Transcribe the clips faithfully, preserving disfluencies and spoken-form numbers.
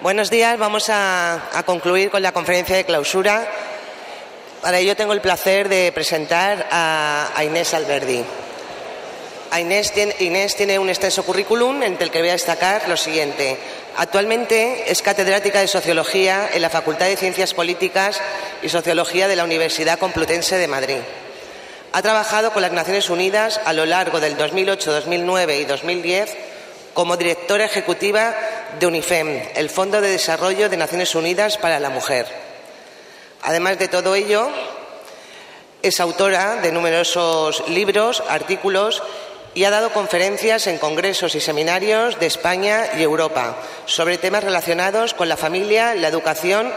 Buenos días. Vamos a, a concluir con la conferencia de clausura. Para ello tengo el placer de presentar a, a Inés Alberdi. A Inés, tiene, Inés tiene un extenso currículum, entre el que voy a destacar lo siguiente. Actualmente es catedrática de Sociología en la Facultad de Ciencias Políticas y Sociología de la Universidad Complutense de Madrid. Ha trabajado con las Naciones Unidas a lo largo del dos mil ocho, dos mil nueve y dos mil diez como directora ejecutiva de UNIFEM, el Fondo de Desarrollo de Naciones Unidas para la Mujer. Además de todo ello, es autora de numerosos libros, artículos y ha dado conferencias en congresos y seminarios de España y Europa sobre temas relacionados con la familia, la educación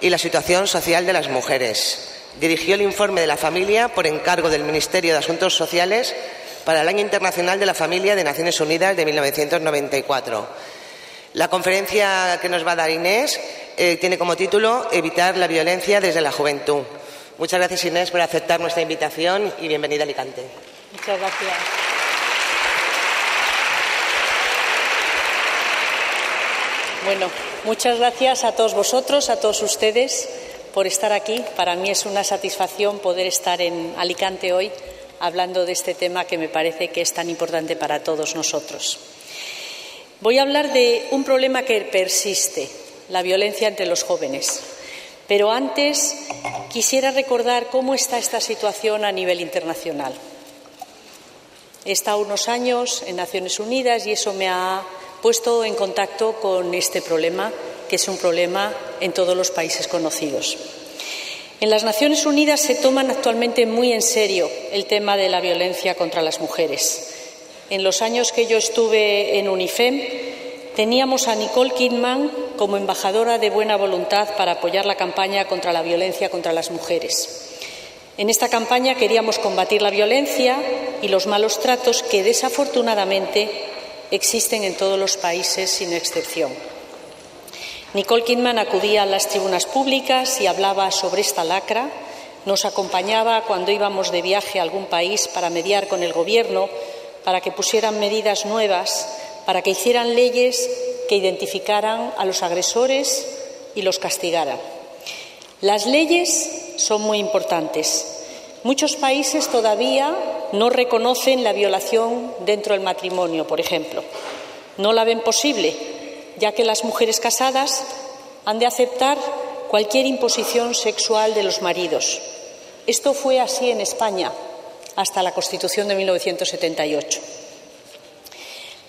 y la situación social de las mujeres. Dirigió el informe de la familia por encargo del Ministerio de Asuntos Sociales para el Año Internacional de la Familia de Naciones Unidas de mil novecientos noventa y cuatro. La conferencia que nos va a dar Inés eh, tiene como título Evitar la violencia desde la juventud. Muchas gracias, Inés, por aceptar nuestra invitación y bienvenida a Alicante. Muchas gracias. Bueno, muchas gracias a todos vosotros, a todos ustedes, por estar aquí. Para mí es una satisfacción poder estar en Alicante hoy hablando de este tema que me parece que es tan importante para todos nosotros. Voy a hablar de un problema que persiste, la violencia entre los jóvenes. Pero antes quisiera recordar cómo está esta situación a nivel internacional. He estado unos años en Naciones Unidas y eso me ha puesto en contacto con este problema, que es un problema en todos los países conocidos. En las Naciones Unidas se toman actualmente muy en serio el tema de la violencia contra las mujeres. En los años que yo estuve en UNIFEM, teníamos a Nicole Kidman como embajadora de buena voluntad para apoyar la campaña contra la violencia contra las mujeres. En esta campaña queríamos combatir la violencia y los malos tratos que, desafortunadamente, existen en todos los países sin excepción. Nicole Kidman acudía a las tribunas públicas y hablaba sobre esta lacra. Nos acompañaba cuando íbamos de viaje a algún país para mediar con el Gobierno, para que pusieran medidas nuevas, para que hicieran leyes que identificaran a los agresores y los castigaran. Las leyes son muy importantes. Muchos países todavía no reconocen la violación dentro del matrimonio, por ejemplo. No la ven posible, ya que las mujeres casadas han de aceptar cualquier imposición sexual de los maridos. Esto fue así en España hasta la Constitución de mil novecientos setenta y ocho.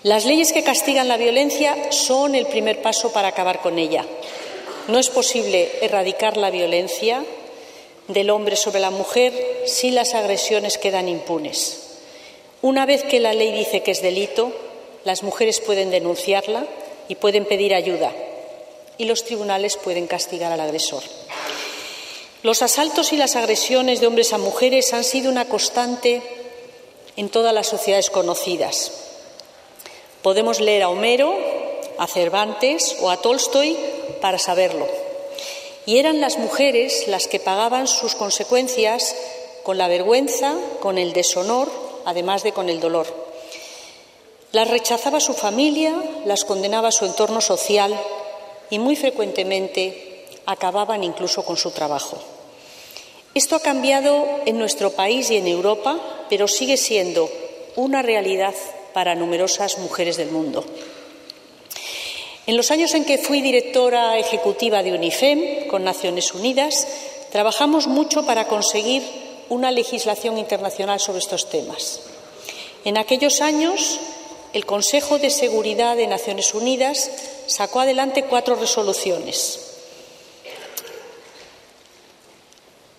Las leyes que castigan la violencia son el primer paso para acabar con ella. No es posible erradicar la violencia del hombre sobre la mujer si las agresiones quedan impunes. Una vez que la ley dice que es delito, las mujeres pueden denunciarla y pueden pedir ayuda, y los tribunales pueden castigar al agresor. Los asaltos y las agresiones de hombres a mujeres han sido una constante en todas las sociedades conocidas. Podemos leer a Homero, a Cervantes o a Tolstoy para saberlo. Y eran las mujeres las que pagaban sus consecuencias con la vergüenza, con el deshonor, además de con el dolor. Las rechazaba su familia, las condenaba su entorno social y muy frecuentemente acababan incluso con su trabajo. Esto ha cambiado en nuestro país y en Europa, pero sigue siendo una realidad para numerosas mujeres del mundo. En los años en que fui directora ejecutiva de UNIFEM con Naciones Unidas, trabajamos mucho para conseguir una legislación internacional sobre estos temas. En aquellos años, el Consejo de Seguridad de Naciones Unidas sacó adelante cuatro resoluciones.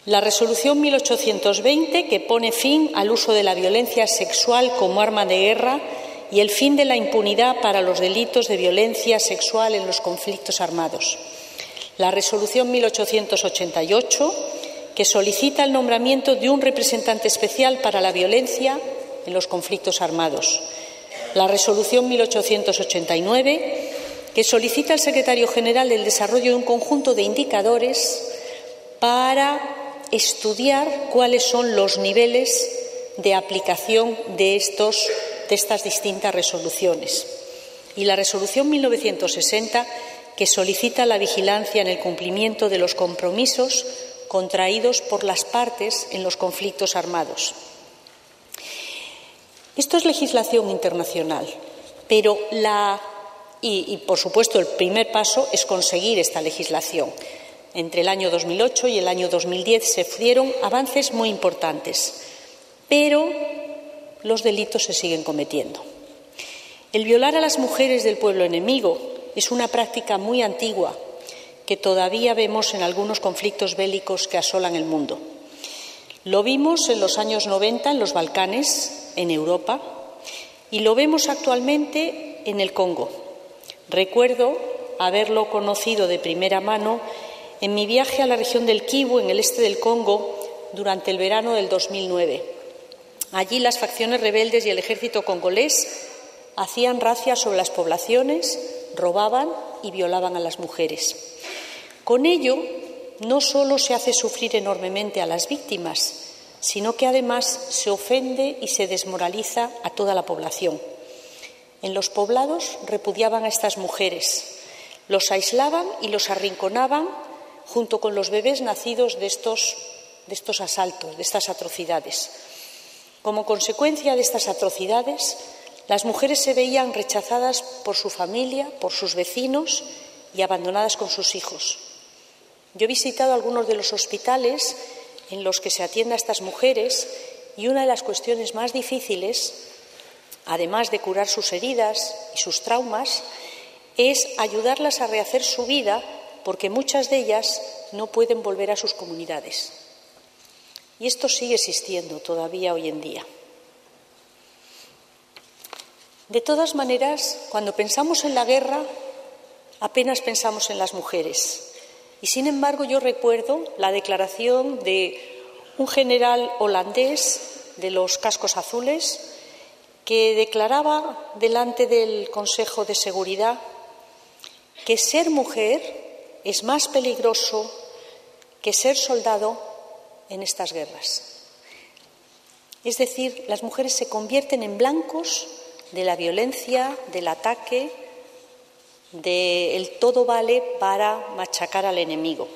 La resolución mil ochocientos veinte, que pone fin al uso de la violencia sexual como arma de guerra y el fin de la impunidad para los delitos de violencia sexual en los conflictos armados. La resolución mil ochocientos ochenta y ocho, que solicita el nombramiento de un representante especial para la violencia en los conflictos armados. La resolución mil ochocientos ochenta y nueve, que solicita al secretario general el desarrollo de un conjunto de indicadores para estudiar cuáles son los niveles de aplicación de, estos, de estas distintas resoluciones. Y la resolución mil novecientos sesenta, que solicita la vigilancia en el cumplimiento de los compromisos contraídos por las partes en los conflictos armados. Esto es legislación internacional, pero la y, y por supuesto el primer paso es conseguir esta legislación. Entre el año dos mil ocho y el año dos mil diez se dieron avances muy importantes, pero los delitos se siguen cometiendo. El violar a las mujeres del pueblo enemigo es una práctica muy antigua que todavía vemos en algunos conflictos bélicos que asolan el mundo. Lo vimos en los años noventa en los Balcanes, en Europa, y lo vemos actualmente en el Congo. Recuerdo haberlo conocido de primera mano en mi viaje a la región del Kivu, en el este del Congo, durante el verano del dos mil nueve. Allí las facciones rebeldes y el ejército congolés hacían razias sobre las poblaciones, robaban y violaban a las mujeres. Con ello, no solo se hace sufrir enormemente a las víctimas, sino que además se ofende y se desmoraliza a toda la población. En los poblados repudiaban a estas mujeres, los aislaban y los arrinconaban junto con los bebés nacidos de estos, de estos asaltos, de estas atrocidades. Como consecuencia de estas atrocidades, las mujeres se veían rechazadas por su familia, por sus vecinos y abandonadas con sus hijos. Yo he visitado algunos de los hospitales en los que se atiende a estas mujeres y una de las cuestiones más difíciles, además de curar sus heridas y sus traumas, es ayudarlas a rehacer su vida porque muchas de ellas no pueden volver a sus comunidades. Y esto sigue existiendo todavía hoy en día. De todas maneras, cuando pensamos en la guerra, apenas pensamos en las mujeres. Y sin embargo, yo recuerdo la declaración de un general holandés de los cascos azules que declaraba delante del Consejo de Seguridad que ser mujer es más peligroso que ser soldado en estas guerras. Es decir, las mujeres se convierten en blancos de la violencia, del ataque, de el todo vale para machacar al enemigo.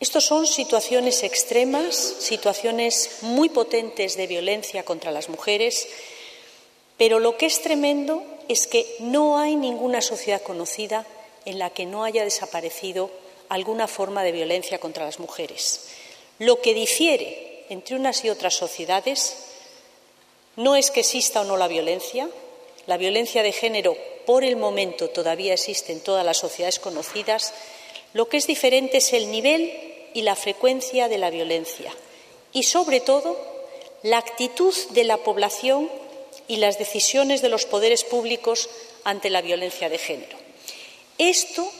Estos son situaciones extremas, situaciones muy potentes de violencia contra las mujeres, pero lo que es tremendo es que no hay ninguna sociedad conocida en la que no haya desaparecido alguna forma de violencia contra las mujeres. Lo que difiere entre unas y otras sociedades no es que exista o no la violencia. La violencia de género, por el momento, todavía existe en todas las sociedades conocidas. Lo que es diferente es el nivel y la frecuencia de la violencia y, sobre todo, la actitud de la población y las decisiones de los poderes públicos ante la violencia de género. Esto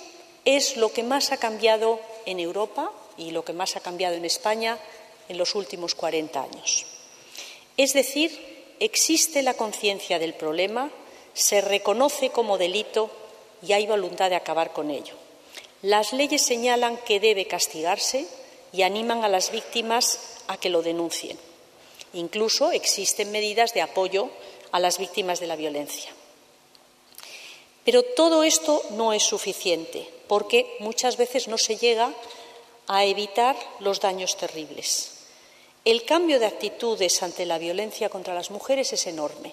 es lo que más ha cambiado en Europa y lo que más ha cambiado en España en los últimos cuarenta años. Es decir, existe la conciencia del problema, se reconoce como delito y hay voluntad de acabar con ello. Las leyes señalan que debe castigarse y animan a las víctimas a que lo denuncien. Incluso existen medidas de apoyo a las víctimas de la violencia. Pero todo esto no es suficiente, porque muchas veces no se llega a evitar los daños terribles. El cambio de actitudes ante la violencia contra las mujeres es enorme,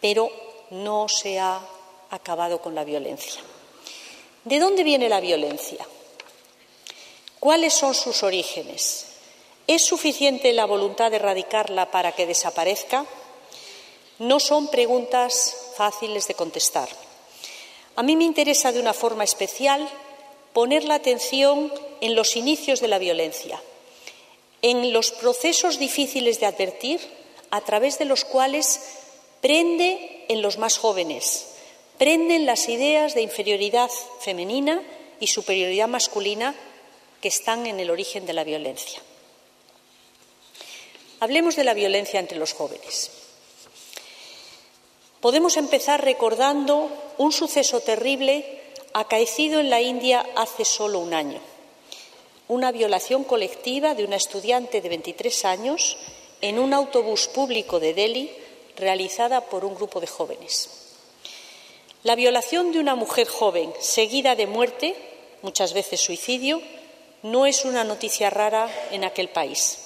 pero no se ha acabado con la violencia. ¿De dónde viene la violencia? ¿Cuáles son sus orígenes? ¿Es suficiente la voluntad de erradicarla para que desaparezca? No son preguntas fáciles de contestar. A mí me interesa de una forma especial poner la atención en los inicios de la violencia, en los procesos difíciles de advertir, a través de los cuales prende en los más jóvenes, prenden las ideas de inferioridad femenina y superioridad masculina que están en el origen de la violencia. Hablemos de la violencia entre los jóvenes. Podemos empezar recordando un suceso terrible acaecido en la India hace solo un año. Una violación colectiva de una estudiante de veintitrés años en un autobús público de Delhi realizada por un grupo de jóvenes. La violación de una mujer joven seguida de muerte, muchas veces suicidio, no es una noticia rara en aquel país.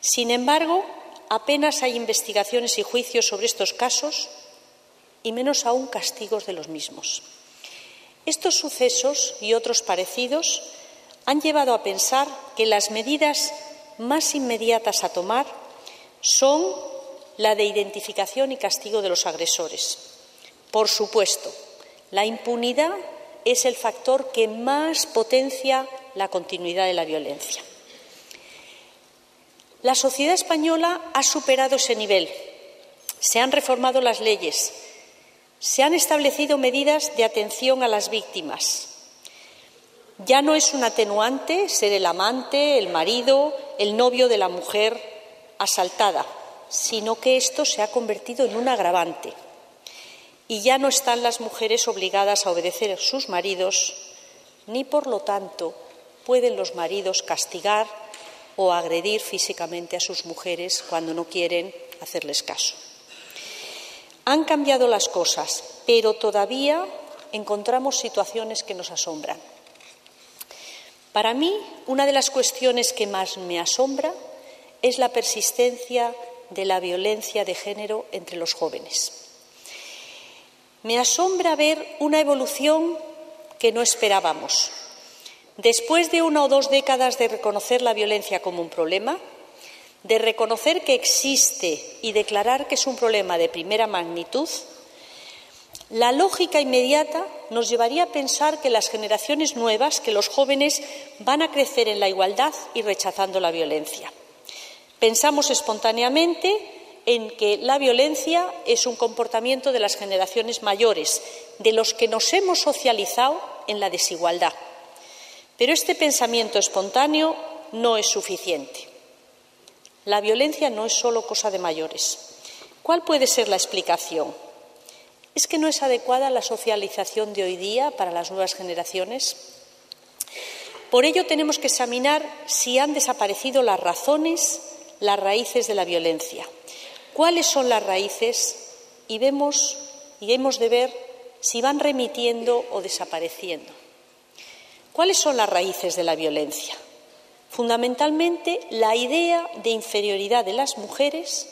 Sin embargo, apenas hay investigaciones y juicios sobre estos casos y menos aún castigos de los mismos. Estos sucesos y otros parecidos han llevado a pensar que las medidas más inmediatas a tomar son la de identificación y castigo de los agresores. Por supuesto, la impunidad es el factor que más potencia la continuidad de la violencia. La sociedad española ha superado ese nivel. Se han reformado las leyes. Se han establecido medidas de atención a las víctimas. Ya no es un atenuante ser el amante, el marido, el novio de la mujer asaltada, sino que esto se ha convertido en un agravante. Y ya no están las mujeres obligadas a obedecer a sus maridos, ni por lo tanto pueden los maridos castigar o agredir físicamente a sus mujeres cuando no quieren hacerles caso. Han cambiado las cosas, pero todavía encontramos situaciones que nos asombran. Para mí, una de las cuestiones que más me asombra es la persistencia de la violencia de género entre los jóvenes. Me asombra ver una evolución que no esperábamos. Después de una o dos décadas de reconocer la violencia como un problema, de reconocer que existe y declarar que es un problema de primera magnitud, la lógica inmediata nos llevaría a pensar que las generaciones nuevas, que los jóvenes, van a crecer en la igualdad y rechazando la violencia. Pensamos espontáneamente en que la violencia es un comportamiento de las generaciones mayores, de los que nos hemos socializado en la desigualdad. Pero este pensamiento espontáneo no es suficiente. La violencia no es solo cosa de mayores. ¿Cuál puede ser la explicación? ¿Es que no es adecuada la socialización de hoy día para las nuevas generaciones? Por ello tenemos que examinar si han desaparecido las razones, las raíces de la violencia. ¿Cuáles son las raíces? Y vemos y hemos de ver si van remitiendo o desapareciendo. ¿Cuáles son las raíces de la violencia? Fundamentalmente, la idea de inferioridad de las mujeres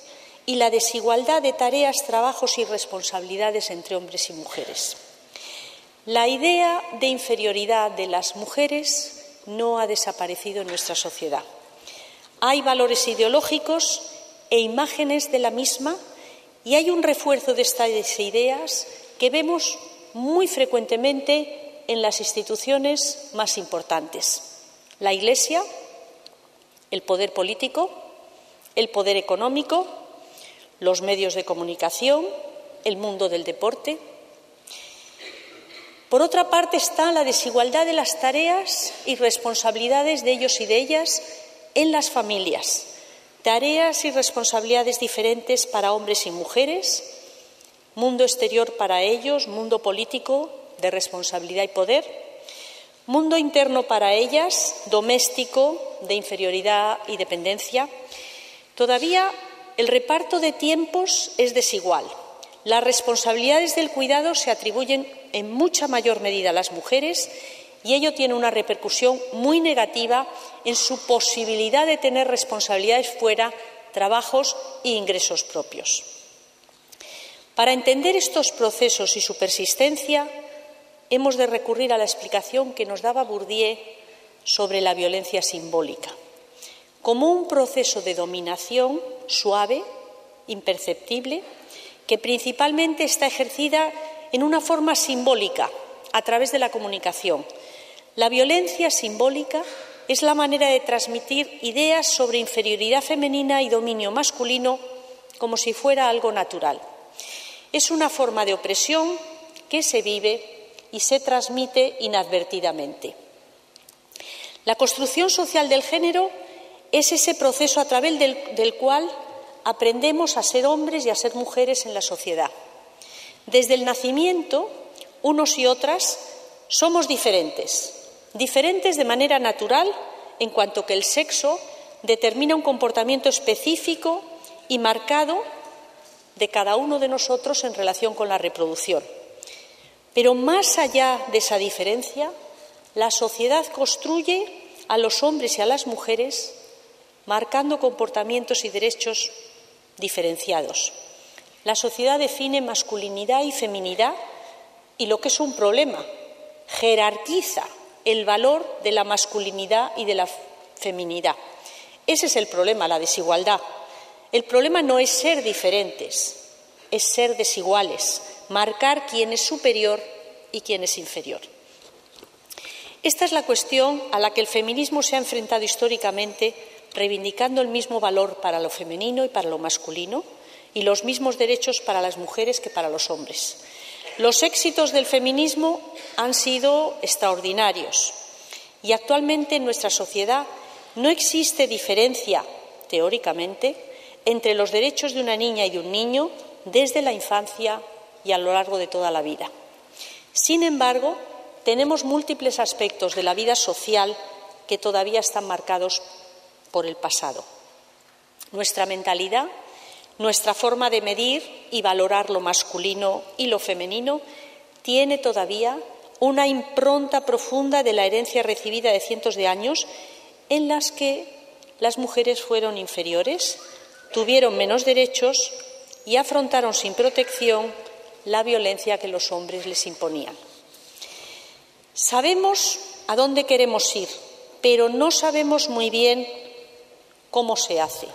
y la desigualdad de tareas, trabajos y responsabilidades entre hombres y mujeres. La idea de inferioridad de las mujeres no ha desaparecido en nuestra sociedad. Hay valores ideológicos e imágenes de la misma, y hay un refuerzo de estas ideas que vemos muy frecuentemente en las instituciones más importantes: la Iglesia, el poder político, el poder económico, los medios de comunicación, el mundo del deporte. Por otra parte está la desigualdad de las tareas y responsabilidades de ellos y de ellas en las familias. Tareas y responsabilidades diferentes para hombres y mujeres, mundo exterior para ellos, mundo político de responsabilidad y poder, mundo interno para ellas, doméstico de inferioridad y dependencia. Todavía el reparto de tiempos es desigual. Las responsabilidades del cuidado se atribuyen en mucha mayor medida a las mujeres y ello tiene una repercusión muy negativa en su posibilidad de tener responsabilidades fuera, trabajos e ingresos propios. Para entender estos procesos y su persistencia, hemos de recurrir a la explicación que nos daba Bourdieu sobre la violencia simbólica, como un proceso de dominación suave, imperceptible, que principalmente está ejercida en una forma simbólica, a través de la comunicación. La violencia simbólica es la manera de transmitir ideas sobre inferioridad femenina y dominio masculino como si fuera algo natural. Es una forma de opresión que se vive y se transmite inadvertidamente. La construcción social del género es ese proceso a través del, del cual aprendemos a ser hombres y a ser mujeres en la sociedad. Desde el nacimiento, unos y otras somos diferentes. Diferentes de manera natural, en cuanto que el sexo determina un comportamiento específico y marcado de cada uno de nosotros en relación con la reproducción. Pero más allá de esa diferencia, la sociedad construye a los hombres y a las mujeres marcando comportamientos y derechos diferenciados. La sociedad define masculinidad y feminidad y, lo que es un problema, jerarquiza el valor de la masculinidad y de la feminidad. Ese es el problema, la desigualdad. El problema no es ser diferentes, es ser desiguales, marcar quién es superior y quién es inferior. Esta es la cuestión a la que el feminismo se ha enfrentado históricamente, reivindicando el mismo valor para lo femenino y para lo masculino y los mismos derechos para las mujeres que para los hombres. Los éxitos del feminismo han sido extraordinarios y actualmente en nuestra sociedad no existe diferencia, teóricamente, entre los derechos de una niña y de un niño desde la infancia y a lo largo de toda la vida. Sin embargo, tenemos múltiples aspectos de la vida social que todavía están marcados por el pasado. Nuestra mentalidad, nuestra forma de medir y valorar lo masculino y lo femenino tiene todavía una impronta profunda de la herencia recibida de cientos de años en las que las mujeres fueron inferiores, tuvieron menos derechos y afrontaron sin protección la violencia que los hombres les imponían. Sabemos a dónde queremos ir, pero no sabemos muy bien cómo se hace.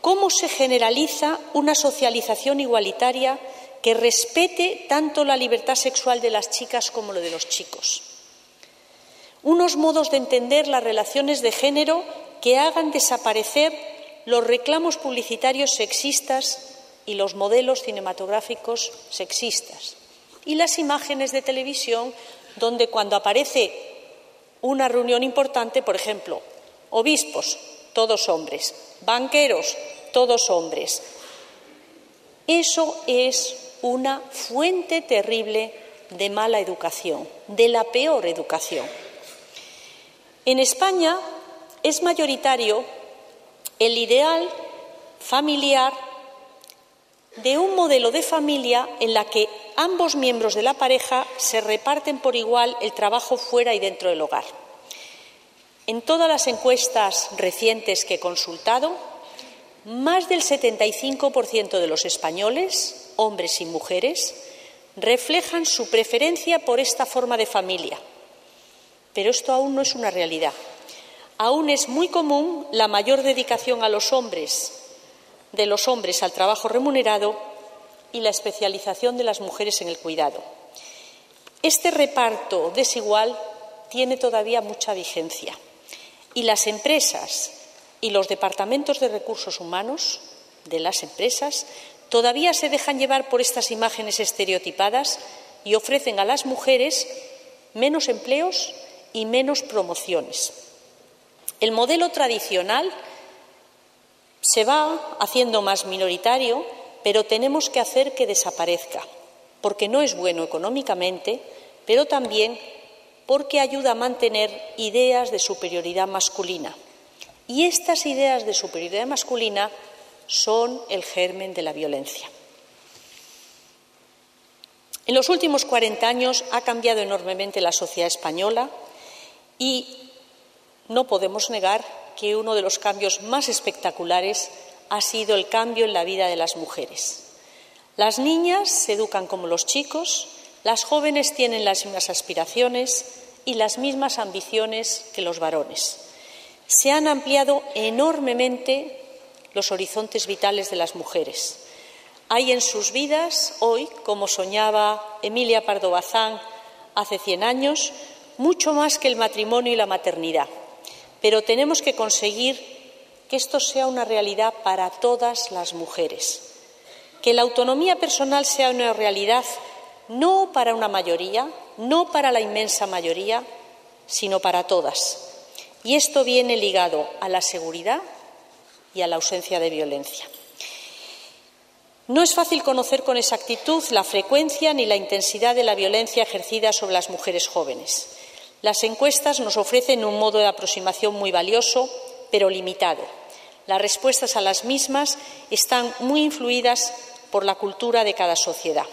¿Cómo se generaliza una socialización igualitaria que respete tanto la libertad sexual de las chicas como lo de los chicos? Unos modos de entender las relaciones de género que hagan desaparecer los reclamos publicitarios sexistas y los modelos cinematográficos sexistas. Y las imágenes de televisión donde cuando aparece una reunión importante, por ejemplo, obispos, todos hombres, banqueros, todos hombres. Eso es una fuente terrible de mala educación, de la peor educación. En España es mayoritario el ideal familiar de un modelo de familia en la que ambos miembros de la pareja se reparten por igual el trabajo fuera y dentro del hogar. En todas las encuestas recientes que he consultado, más del setenta y cinco por ciento de los españoles, hombres y mujeres, reflejan su preferencia por esta forma de familia. Pero esto aún no es una realidad. Aún es muy común la mayor dedicación a los hombres de los hombres al trabajo remunerado y la especialización de las mujeres en el cuidado. Este reparto desigual tiene todavía mucha vigencia y las empresas y los departamentos de recursos humanos de las empresas todavía se dejan llevar por estas imágenes estereotipadas y ofrecen a las mujeres menos empleos y menos promociones. El modelo tradicional se va haciendo más minoritario, pero tenemos que hacer que desaparezca, porque no es bueno económicamente, pero también porque ayuda a mantener ideas de superioridad masculina. Y estas ideas de superioridad masculina son el germen de la violencia. En los últimos cuarenta años ha cambiado enormemente la sociedad española y no podemos negar que uno de los cambios más espectaculares ha sido el cambio en la vida de las mujeres. Las niñas se educan como los chicos, las jóvenes tienen las mismas aspiraciones y las mismas ambiciones que los varones. Se han ampliado enormemente los horizontes vitales de las mujeres. Hay en sus vidas hoy, como soñaba Emilia Pardo Bazán hace cien años, mucho más que el matrimonio y la maternidad. Pero tenemos que conseguir que esto sea una realidad para todas las mujeres. Que la autonomía personal sea una realidad no para una mayoría, no para la inmensa mayoría, sino para todas. Y esto viene ligado a la seguridad y a la ausencia de violencia. No es fácil conocer con exactitud la frecuencia ni la intensidad de la violencia ejercida sobre las mujeres jóvenes. Las encuestas nos ofrecen un modo de aproximación muy valioso, pero limitado. Las respuestas a las mismas están muy influidas por la cultura de cada sociedad.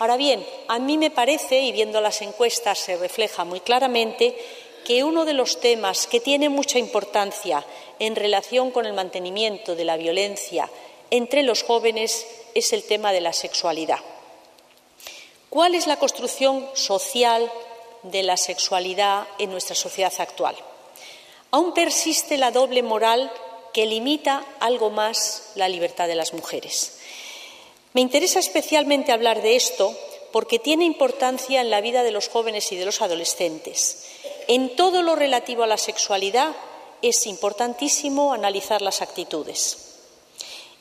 Ahora bien, a mí me parece, y viendo las encuestas se refleja muy claramente, que uno de los temas que tiene mucha importancia en relación con el mantenimiento de la violencia entre los jóvenes es el tema de la sexualidad. ¿Cuál es la construcción social de la sexualidad en nuestra sociedad actual? Aún persiste la doble moral que limita algo más la libertad de las mujeres. Me interesa especialmente hablar de esto porque tiene importancia en la vida de los jóvenes y de los adolescentes. En todo lo relativo a la sexualidad es importantísimo analizar las actitudes.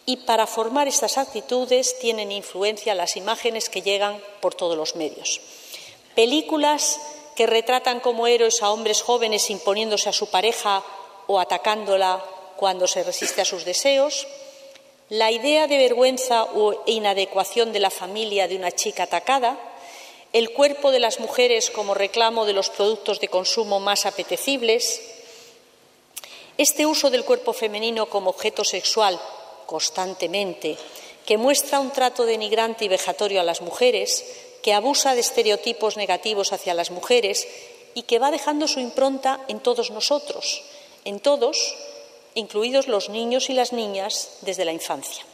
Y para formar estas actitudes tienen influencia las imágenes que llegan por todos los medios. Películas que retratan como héroes a hombres jóvenes imponiéndose a su pareja o atacándola cuando se resiste a sus deseos. La idea de vergüenza e inadecuación de la familia de una chica atacada. El cuerpo de las mujeres como reclamo de los productos de consumo más apetecibles. Este uso del cuerpo femenino como objeto sexual constantemente, que muestra un trato denigrante y vejatorio a las mujeres, que abusa de estereotipos negativos hacia las mujeres y que va dejando su impronta en todos nosotros, en todos, incluidos los niños y las niñas, desde la infancia.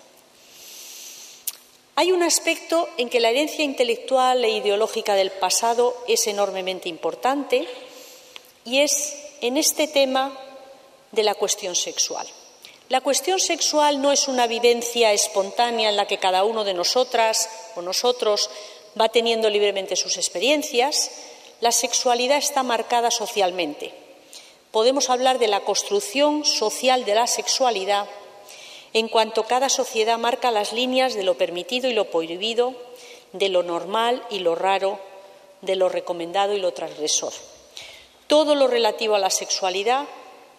Hay un aspecto en que la herencia intelectual e ideológica del pasado es enormemente importante y es en este tema de la cuestión sexual. La cuestión sexual no es una vivencia espontánea en la que cada uno de nosotras o nosotros va teniendo libremente sus experiencias. La sexualidad está marcada socialmente. Podemos hablar de la construcción social de la sexualidad en cuanto cada sociedad marca las líneas de lo permitido y lo prohibido, de lo normal y lo raro, de lo recomendado y lo transgresor. Todo lo relativo a la sexualidad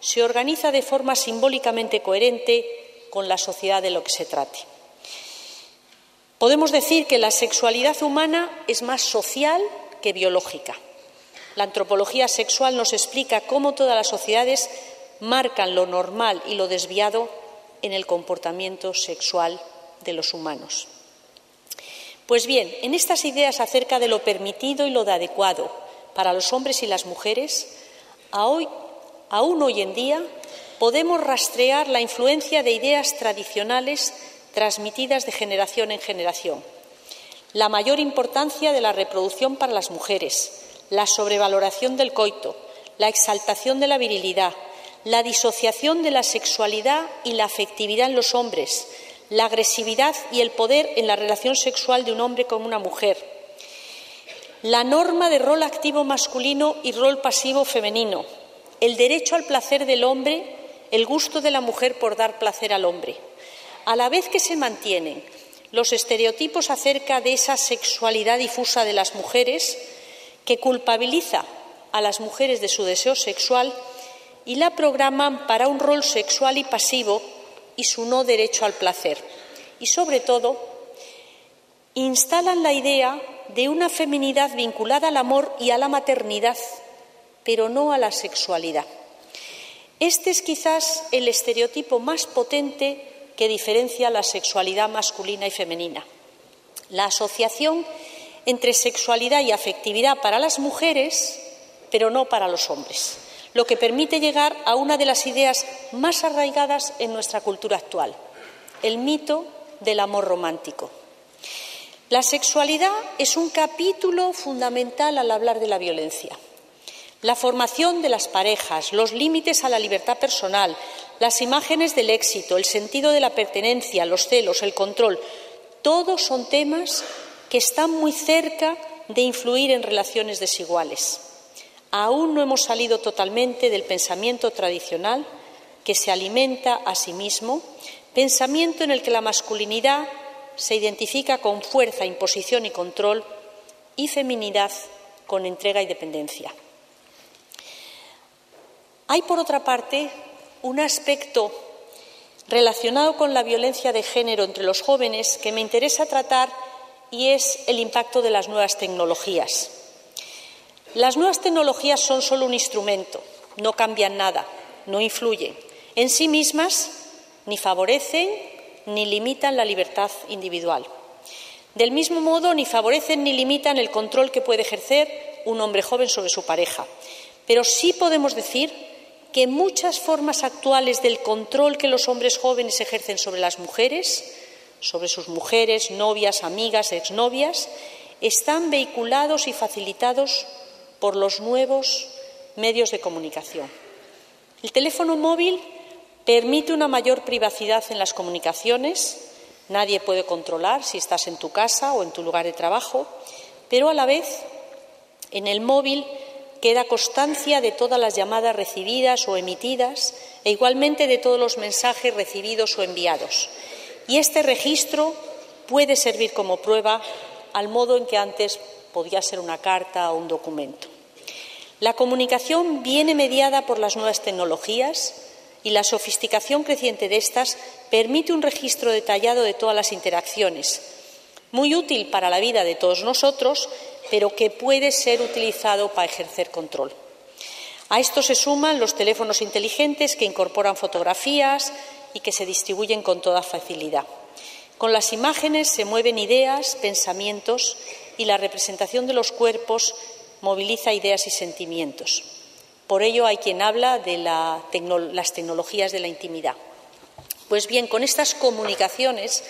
se organiza de forma simbólicamente coherente con la sociedad de lo que se trate. Podemos decir que la sexualidad humana es más social que biológica. La antropología sexual nos explica cómo todas las sociedades marcan lo normal y lo desviado en el comportamiento sexual de los humanos. Pues bien, en estas ideas acerca de lo permitido y lo adecuado para los hombres y las mujeres, a hoy Aún hoy en día podemos rastrear la influencia de ideas tradicionales transmitidas de generación en generación. La mayor importancia de la reproducción para las mujeres, la sobrevaloración del coito, la exaltación de la virilidad, la disociación de la sexualidad y la afectividad en los hombres, la agresividad y el poder en la relación sexual de un hombre con una mujer, la norma de rol activo masculino y rol pasivo femenino, el derecho al placer del hombre, el gusto de la mujer por dar placer al hombre. A la vez que se mantienen los estereotipos acerca de esa sexualidad difusa de las mujeres, que culpabiliza a las mujeres de su deseo sexual y la programan para un rol sexual y pasivo y su no derecho al placer. Y sobre todo, instalan la idea de una feminidad vinculada al amor y a la maternidad, pero no a la sexualidad. Este es quizás el estereotipo más potente que diferencia la sexualidad masculina y femenina. La asociación entre sexualidad y afectividad para las mujeres, pero no para los hombres, lo que permite llegar a una de las ideas más arraigadas en nuestra cultura actual, el mito del amor romántico. La sexualidad es un capítulo fundamental al hablar de la violencia. La formación de las parejas, los límites a la libertad personal, las imágenes del éxito, el sentido de la pertenencia, los celos, el control, todos son temas que están muy cerca de influir en relaciones desiguales. Aún no hemos salido totalmente del pensamiento tradicional que se alimenta a sí mismo, pensamiento en el que la masculinidad se identifica con fuerza, imposición y control, y feminidad con entrega y dependencia. Hay, por otra parte, un aspecto relacionado con la violencia de género entre los jóvenes que me interesa tratar y es el impacto de las nuevas tecnologías. Las nuevas tecnologías son solo un instrumento, no cambian nada, no influyen. En sí mismas ni favorecen ni limitan la libertad individual. Del mismo modo, ni favorecen ni limitan el control que puede ejercer un hombre joven sobre su pareja. Pero sí podemos decir que muchas formas actuales del control que los hombres jóvenes ejercen sobre las mujeres, sobre sus mujeres, novias, amigas, exnovias, están vehiculados y facilitados por los nuevos medios de comunicación. El teléfono móvil permite una mayor privacidad en las comunicaciones. Nadie puede controlar si estás en tu casa o en tu lugar de trabajo, pero a la vez en el móvil queda constancia de todas las llamadas recibidas o emitidas e igualmente de todos los mensajes recibidos o enviados. Y este registro puede servir como prueba al modo en que antes podía ser una carta o un documento. La comunicación viene mediada por las nuevas tecnologías y la sofisticación creciente de estas permite un registro detallado de todas las interacciones, muy útil para la vida de todos nosotros, pero que puede ser utilizado para ejercer control. A esto se suman los teléfonos inteligentes que incorporan fotografías y que se distribuyen con toda facilidad. Con las imágenes se mueven ideas, pensamientos y la representación de los cuerpos moviliza ideas y sentimientos. Por ello hay quien habla de la tecno- las tecnologías de la intimidad. Pues bien, con estas comunicaciones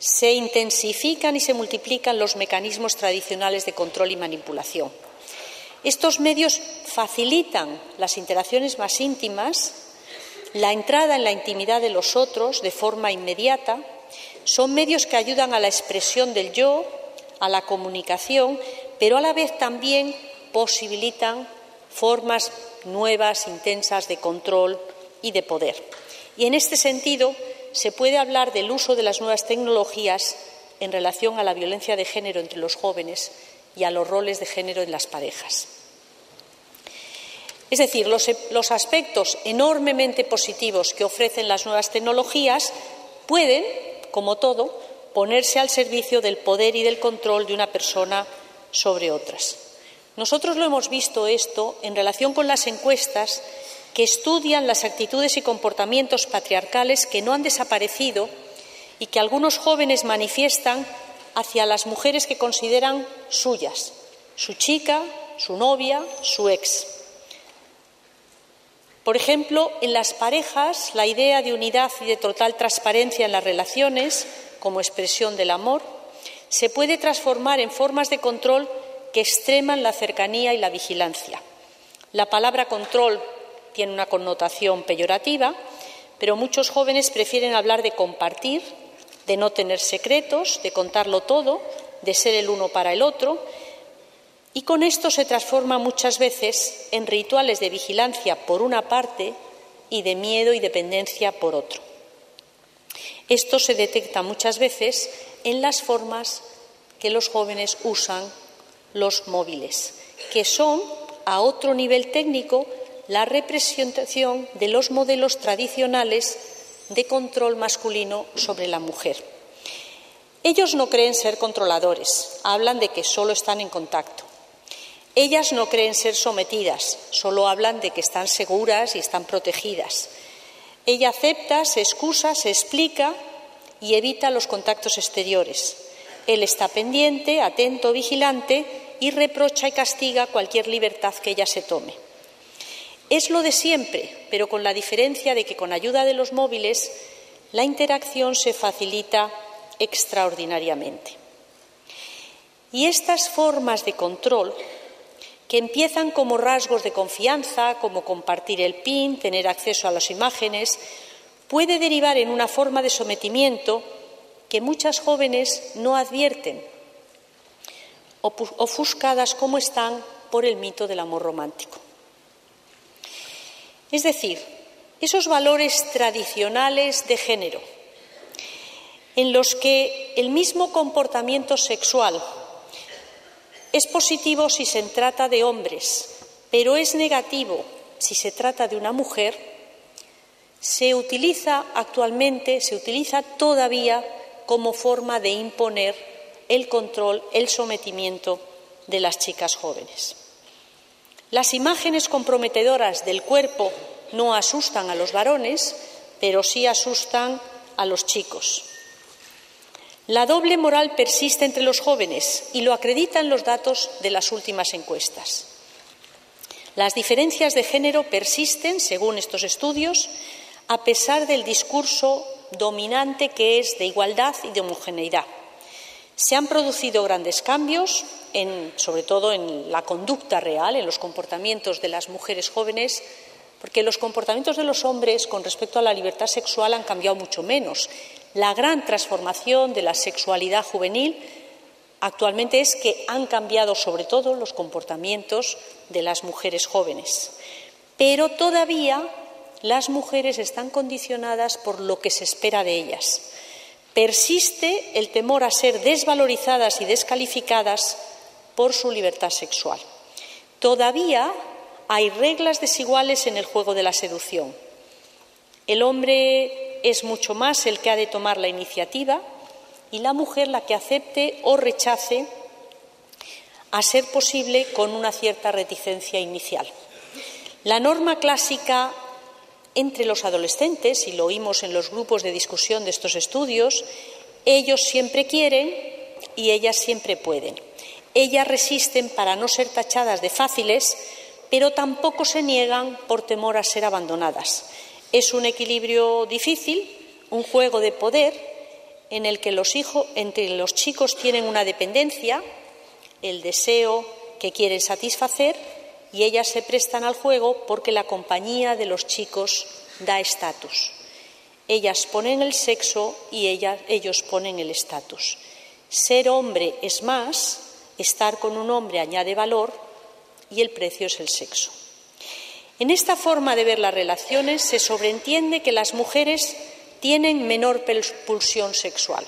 se intensifican y se multiplican los mecanismos tradicionales de control y manipulación. Estos medios facilitan las interacciones más íntimas, la entrada en la intimidad de los otros de forma inmediata. Son medios que ayudan a la expresión del yo, a la comunicación, pero a la vez también posibilitan formas nuevas, intensas de control y de poder. Y en este sentido se puede hablar del uso de las nuevas tecnologías en relación a la violencia de género entre los jóvenes y a los roles de género en las parejas. Es decir, los, los aspectos enormemente positivos que ofrecen las nuevas tecnologías pueden, como todo, ponerse al servicio del poder y del control de una persona sobre otras. Nosotros lo hemos visto esto en relación con las encuestas que estudian las actitudes y comportamientos patriarcales que no han desaparecido y que algunos jóvenes manifiestan hacia las mujeres que consideran suyas, su chica, su novia, su ex. Por ejemplo, en las parejas, la idea de unidad y de total transparencia en las relaciones, como expresión del amor, se puede transformar en formas de control que extreman la cercanía y la vigilancia. La palabra control tiene una connotación peyorativa, pero muchos jóvenes prefieren hablar de compartir, de no tener secretos, de contarlo todo, de ser el uno para el otro, y con esto se transforma muchas veces en rituales de vigilancia por una parte y de miedo y dependencia por otro. Esto se detecta muchas veces en las formas que los jóvenes usan los móviles, que son, a otro nivel técnico, la representación de los modelos tradicionales de control masculino sobre la mujer. Ellos no creen ser controladores, hablan de que solo están en contacto. Ellas no creen ser sometidas, solo hablan de que están seguras y están protegidas. Ella acepta, se excusa, se explica y evita los contactos exteriores. Él está pendiente, atento, vigilante y reprocha y castiga cualquier libertad que ella se tome. Es lo de siempre, pero con la diferencia de que con ayuda de los móviles la interacción se facilita extraordinariamente. Y estas formas de control, que empiezan como rasgos de confianza, como compartir el PIN, tener acceso a las imágenes, puede derivar en una forma de sometimiento que muchas jóvenes no advierten, ofuscadas como están por el mito del amor romántico. Es decir, esos valores tradicionales de género, en los que el mismo comportamiento sexual es positivo si se trata de hombres, pero es negativo si se trata de una mujer, se utiliza actualmente, se utiliza todavía como forma de imponer el control, el sometimiento de las chicas jóvenes. Las imágenes comprometedoras del cuerpo no asustan a los varones, pero sí asustan a los chicos. La doble moral persiste entre los jóvenes y lo acreditan los datos de las últimas encuestas. Las diferencias de género persisten, según estos estudios, a pesar del discurso dominante que es de igualdad y de homogeneidad. Se han producido grandes cambios, en, sobre todo en la conducta real, en los comportamientos de las mujeres jóvenes, porque los comportamientos de los hombres con respecto a la libertad sexual han cambiado mucho menos. La gran transformación de la sexualidad juvenil actualmente es que han cambiado sobre todo los comportamientos de las mujeres jóvenes. Pero todavía las mujeres están condicionadas por lo que se espera de ellas. Persiste el temor a ser desvalorizadas y descalificadas por su libertad sexual. Todavía hay reglas desiguales en el juego de la seducción. El hombre es mucho más el que ha de tomar la iniciativa y la mujer la que acepte o rechace, a ser posible con una cierta reticencia inicial. La norma clásica entre los adolescentes, y lo oímos en los grupos de discusión de estos estudios, ellos siempre quieren y ellas siempre pueden. Ellas resisten para no ser tachadas de fáciles, pero tampoco se niegan por temor a ser abandonadas. Es un equilibrio difícil, un juego de poder en el que los hijos, entre los chicos tienen una dependencia, el deseo que quieren satisfacer, y ellas se prestan al juego porque la compañía de los chicos da estatus. Ellas ponen el sexo y ellas, ellos ponen el estatus. Ser hombre es más, estar con un hombre añade valor y el precio es el sexo. En esta forma de ver las relaciones se sobreentiende que las mujeres tienen menor pulsión sexual.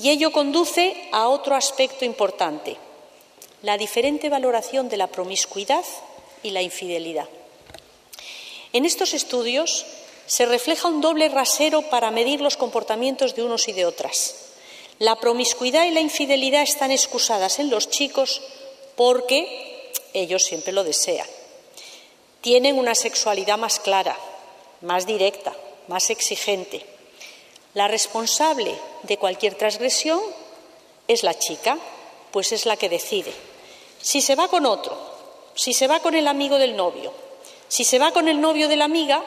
Y ello conduce a otro aspecto importante: la diferente valoración de la promiscuidad y la infidelidad. En estos estudios se refleja un doble rasero para medir los comportamientos de unos y de otras. La promiscuidad y la infidelidad están excusadas en los chicos porque ellos siempre lo desean. Tienen una sexualidad más clara, más directa, más exigente. La responsable de cualquier transgresión es la chica, pues es la que decide. Si se va con otro, si se va con el amigo del novio, si se va con el novio de la amiga,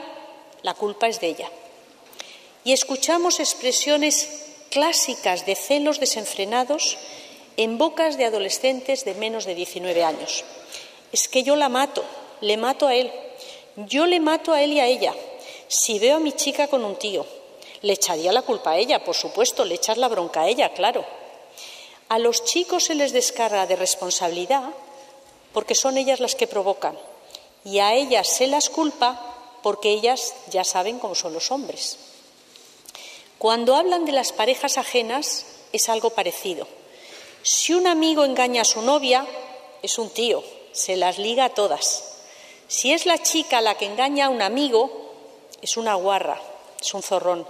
la culpa es de ella. Y escuchamos expresiones clásicas de celos desenfrenados en bocas de adolescentes de menos de diecinueve años. Es que yo la mato, le mato a él, yo le mato a él y a ella. Si veo a mi chica con un tío, le echaría la culpa a ella, por supuesto, le echas la bronca a ella, claro. A los chicos se les descarga de responsabilidad porque son ellas las que provocan, y a ellas se las culpa porque ellas ya saben cómo son los hombres. Cuando hablan de las parejas ajenas es algo parecido. Si un amigo engaña a su novia, es un tío, se las liga a todas. Si es la chica la que engaña a un amigo, es una guarra, es un zorrón.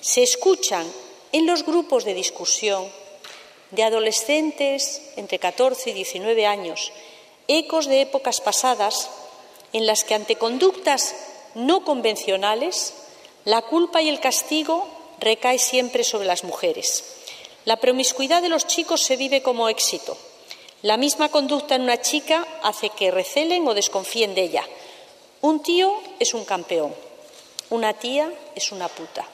Se escuchan en los grupos de discusión de adolescentes entre catorce y diecinueve años, ecos de épocas pasadas en las que ante conductas no convencionales la culpa y el castigo recae siempre sobre las mujeres. La promiscuidad de los chicos se vive como éxito. La misma conducta en una chica hace que recelen o desconfíen de ella. Un tío es un campeón, una tía es una puta.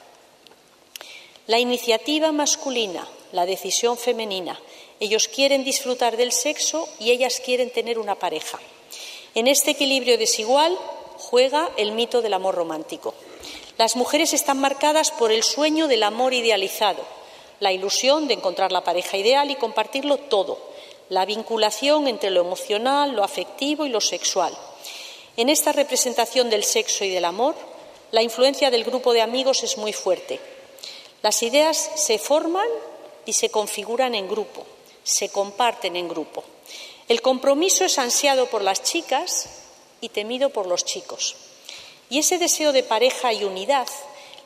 La iniciativa masculina, la decisión femenina. Ellos quieren disfrutar del sexo y ellas quieren tener una pareja. En este equilibrio desigual juega el mito del amor romántico. Las mujeres están marcadas por el sueño del amor idealizado, la ilusión de encontrar la pareja ideal y compartirlo todo, la vinculación entre lo emocional, lo afectivo y lo sexual. En esta representación del sexo y del amor, la influencia del grupo de amigos es muy fuerte. Las ideas se forman y se configuran en grupo, se comparten en grupo. El compromiso es ansiado por las chicas y temido por los chicos. Y ese deseo de pareja y unidad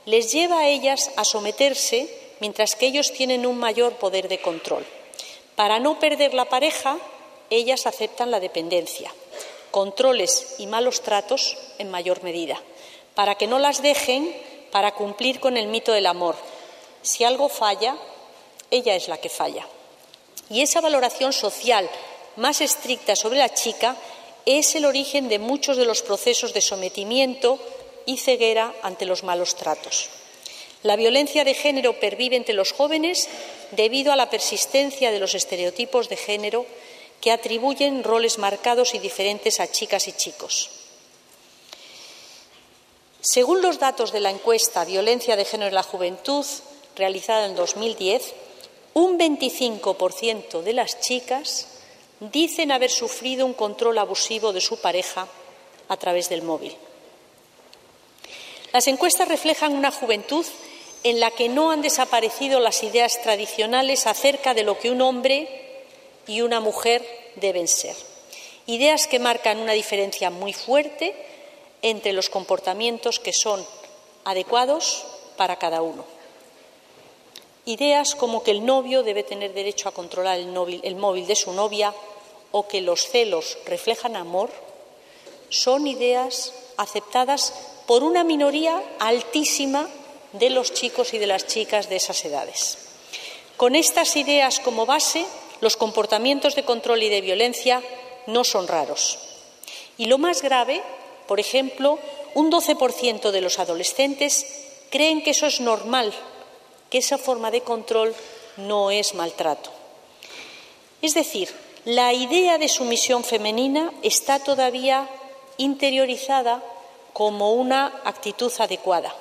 les lleva a ellas a someterse, mientras que ellos tienen un mayor poder de control. Para no perder la pareja, ellas aceptan la dependencia, controles y malos tratos en mayor medida, para que no las dejen, para cumplir con el mito del amor. Si algo falla, ella es la que falla. Y esa valoración social más estricta sobre la chica es el origen de muchos de los procesos de sometimiento y ceguera ante los malos tratos. La violencia de género pervive entre los jóvenes debido a la persistencia de los estereotipos de género que atribuyen roles marcados y diferentes a chicas y chicos. Según los datos de la encuesta Violencia de Género en la Juventud, realizada en dos mil diez, un veinticinco por ciento de las chicas dicen haber sufrido un control abusivo de su pareja a través del móvil. Las encuestas reflejan una juventud en la que no han desaparecido las ideas tradicionales acerca de lo que un hombre y una mujer deben ser. Ideas que marcan una diferencia muy fuerte entre los comportamientos que son adecuados para cada uno. Ideas como que el novio debe tener derecho a controlar el móvil de su novia o que los celos reflejan amor son ideas aceptadas por una minoría altísima de los chicos y de las chicas de esas edades. Con estas ideas como base, los comportamientos de control y de violencia no son raros. Y lo más grave, por ejemplo, un doce por ciento de los adolescentes creen que eso es normal, que esa forma de control no es maltrato. Es decir, la idea de sumisión femenina está todavía interiorizada como una actitud adecuada.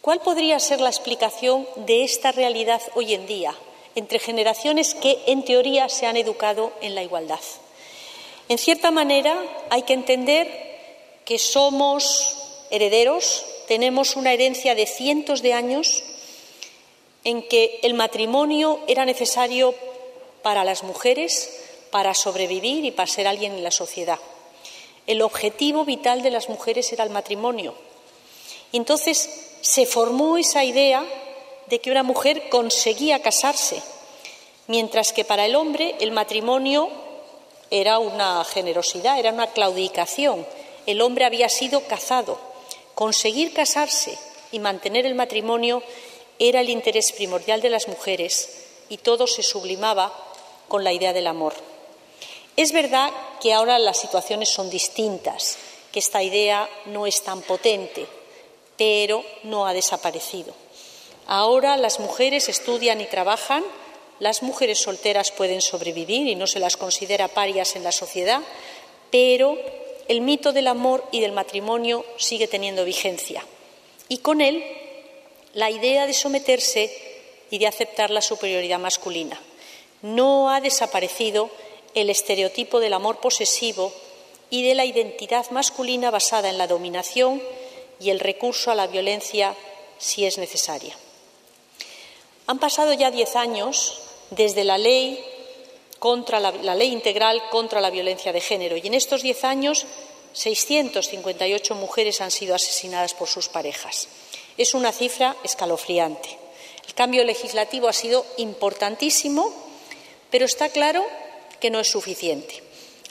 ¿Cuál podría ser la explicación de esta realidad hoy en día entre generaciones que, en teoría, se han educado en la igualdad? En cierta manera, hay que entender que somos herederos, tenemos una herencia de cientos de años en que el matrimonio era necesario para las mujeres, para sobrevivir y para ser alguien en la sociedad. El objetivo vital de las mujeres era el matrimonio. Entonces se formó esa idea de que una mujer conseguía casarse, mientras que para el hombre el matrimonio era una generosidad, era una claudicación. El hombre había sido cazado. Conseguir casarse y mantener el matrimonio era el interés primordial de las mujeres y todo se sublimaba con la idea del amor. Es verdad que ahora las situaciones son distintas, que esta idea no es tan potente, pero no ha desaparecido. Ahora las mujeres estudian y trabajan, las mujeres solteras pueden sobrevivir y no se las considera parias en la sociedad, pero el mito del amor y del matrimonio sigue teniendo vigencia. Y con él, la idea de someterse y de aceptar la superioridad masculina. No ha desaparecido el estereotipo del amor posesivo y de la identidad masculina basada en la dominación y el recurso a la violencia si es necesaria. Han pasado ya diez años desde la ley, contra la, la ley integral contra la violencia de género y en estos diez años seiscientas cincuenta y ocho mujeres han sido asesinadas por sus parejas. Es una cifra escalofriante. El cambio legislativo ha sido importantísimo, pero está claro que no es suficiente.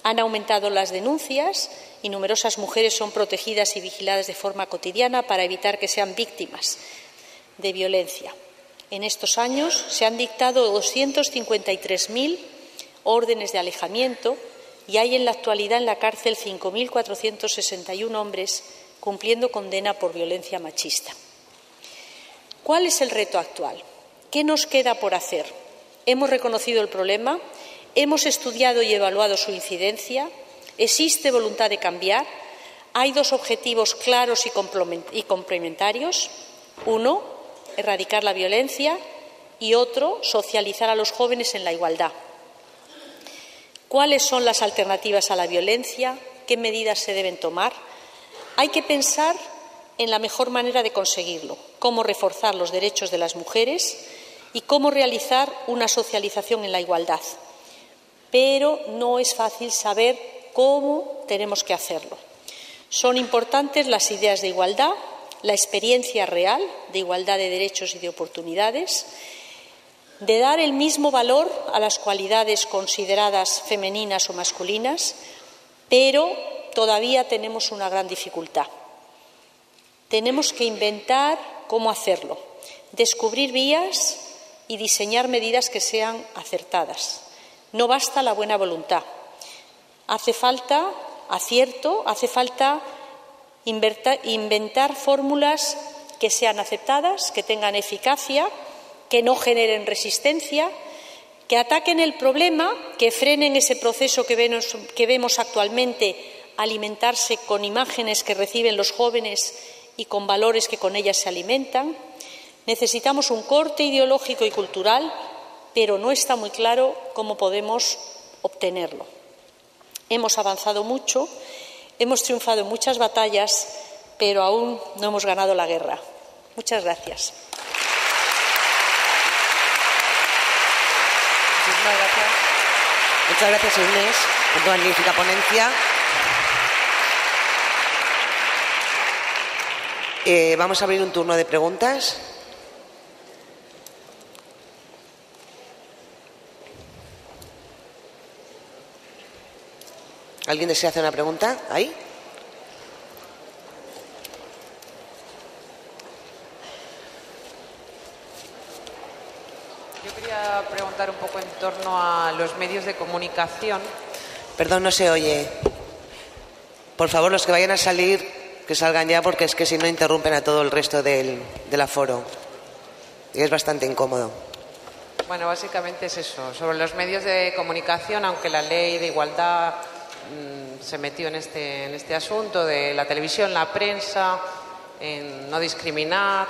Han aumentado las denuncias y numerosas mujeres son protegidas y vigiladas de forma cotidiana para evitar que sean víctimas de violencia. En estos años se han dictado doscientas cincuenta y tres mil órdenes de alejamiento y hay en la actualidad en la cárcel cinco mil cuatrocientos sesenta y uno hombres cumpliendo condena por violencia machista. ¿Cuál es el reto actual? ¿Qué nos queda por hacer? Hemos reconocido el problema, hemos estudiado y evaluado su incidencia, existe voluntad de cambiar, hay dos objetivos claros y complementarios, uno, erradicar la violencia y otro, socializar a los jóvenes en la igualdad. ¿Cuáles son las alternativas a la violencia? ¿Qué medidas se deben tomar? Hay que pensar en la mejor manera de conseguirlo, cómo reforzar los derechos de las mujeres y cómo realizar una socialización en la igualdad. Pero no es fácil saber cómo tenemos que hacerlo. Son importantes las ideas de igualdad, la experiencia real de igualdad de derechos y de oportunidades, de dar el mismo valor a las cualidades consideradas femeninas o masculinas, pero todavía tenemos una gran dificultad. Tenemos que inventar cómo hacerlo, descubrir vías y diseñar medidas que sean acertadas. No basta la buena voluntad. Hace falta acierto, hace falta inventar fórmulas que sean aceptadas, que tengan eficacia, que no generen resistencia, que ataquen el problema, que frenen ese proceso que vemos, que vemos actualmente alimentarse con imágenes que reciben los jóvenes y con valores que con ellas se alimentan. Necesitamos un corte ideológico y cultural, pero no está muy claro cómo podemos obtenerlo. Hemos avanzado mucho, hemos triunfado en muchas batallas, pero aún no hemos ganado la guerra. Muchas gracias. Muchísimas gracias. Muchas gracias, Inés, por tu magnífica ponencia. Eh, vamos a abrir un turno de preguntas. ¿Alguien desea hacer una pregunta? ¿Ahí? Yo quería preguntar un poco en torno a los medios de comunicación. Perdón, no se oye. Por favor, los que vayan a salir, que salgan ya, porque es que si no interrumpen a todo el resto del, del aforo. Y es bastante incómodo. Bueno, básicamente es eso. Sobre los medios de comunicación, aunque la ley de igualdad mmm, se metió en este, en este asunto de la televisión, la prensa, en no discriminar,